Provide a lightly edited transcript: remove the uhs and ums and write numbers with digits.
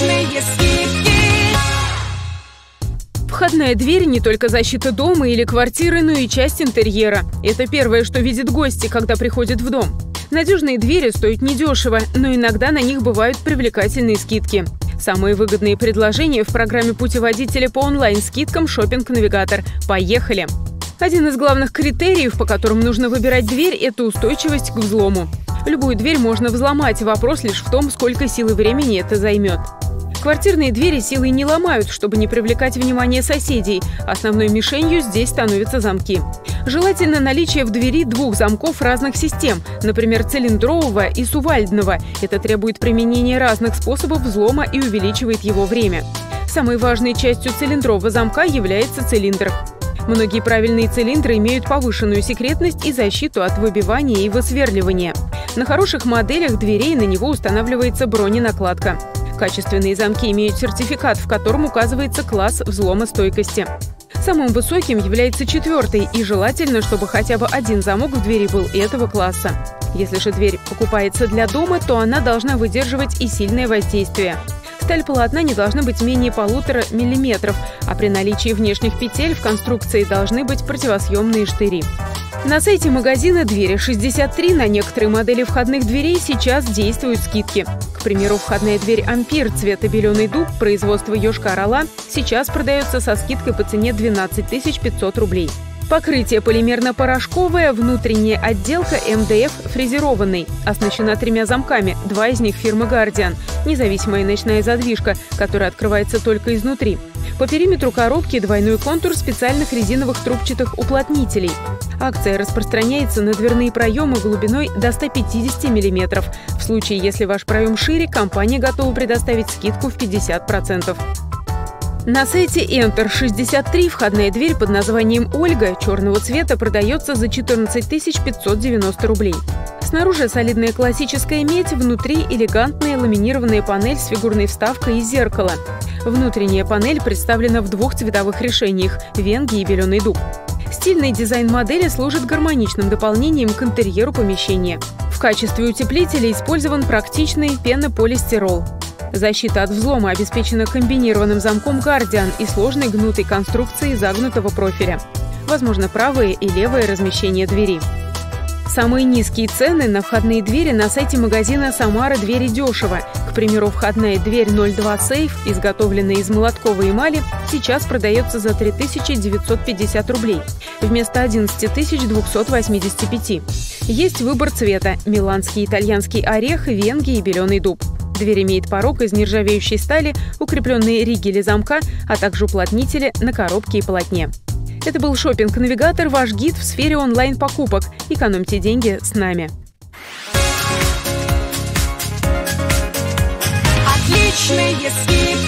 Отличные скидки! Входная дверь не только защита дома или квартиры, но и часть интерьера. Это первое, что видят гости, когда приходят в дом. Надежные двери стоят недешево, но иногда на них бывают привлекательные скидки. Самые выгодные предложения в программе путеводителя по онлайн-скидкам «Шопинг-навигатор». Поехали! Один из главных критериев, по которым нужно выбирать дверь, это устойчивость к взлому. Любую дверь можно взломать, вопрос лишь в том, сколько сил и времени это займет. Квартирные двери силой не ломают, чтобы не привлекать внимание соседей. Основной мишенью здесь становятся замки. Желательно наличие в двери двух замков разных систем, например, цилиндрового и сувальдного. Это требует применения разных способов взлома и увеличивает его время. Самой важной частью цилиндрового замка является цилиндр. Многие правильные цилиндры имеют повышенную секретность и защиту от выбивания и высверливания. На хороших моделях дверей на него устанавливается броненакладка. Качественные замки имеют сертификат, в котором указывается класс взломостойкости. Самым высоким является четвертый, и желательно, чтобы хотя бы один замок в двери был этого класса. Если же дверь покупается для дома, то она должна выдерживать и сильное воздействие. Сталь полотна не должна быть менее 1,5 мм, а при наличии внешних петель в конструкции должны быть противосъемные штыри. На сайте магазина «Двери 63» на некоторые модели входных дверей сейчас действуют скидки. К примеру, входная дверь «Ампир» цвета «Беленый дуб» производства «Йошкар-Ола» сейчас продается со скидкой по цене 12 500 рублей. Покрытие полимерно-порошковое, внутренняя отделка МДФ фрезерованный. Оснащена 3 замками, 2 из них фирмы Guardian. Независимая ночная задвижка, которая открывается только изнутри. По периметру коробки двойной контур специальных резиновых трубчатых уплотнителей. Акция распространяется на дверные проемы глубиной до 150 мм. В случае, если ваш проем шире, компания готова предоставить скидку в 50%. На сайте Enter 63 входная дверь под названием «Ольга» черного цвета продается за 14 590 рублей. Снаружи солидная классическая медь, внутри элегантная ламинированная панель с фигурной вставкой и зеркало. Внутренняя панель представлена в 2 цветовых решениях – «Венге» и «Беленый дуб». Стильный дизайн модели служит гармоничным дополнением к интерьеру помещения. В качестве утеплителя использован практичный пенополистирол. Защита от взлома обеспечена комбинированным замком Guardian и сложной гнутой конструкцией загнутого профиля. Возможно, правое и левое размещение двери. Самые низкие цены на входные двери на сайте магазина «Самара. Двери дешево». К примеру, входная дверь 02 «Сейф», изготовленная из молотковой эмали, сейчас продается за 3950 рублей вместо 11285. Есть выбор цвета – миланский итальянский орех, венге и беленый дуб. Дверь имеет порог из нержавеющей стали, укрепленные ригели замка, а также уплотнители на коробке и полотне. Это был «Шопинг-навигатор», ваш гид в сфере онлайн-покупок. Экономьте деньги с нами. Отличные скидки!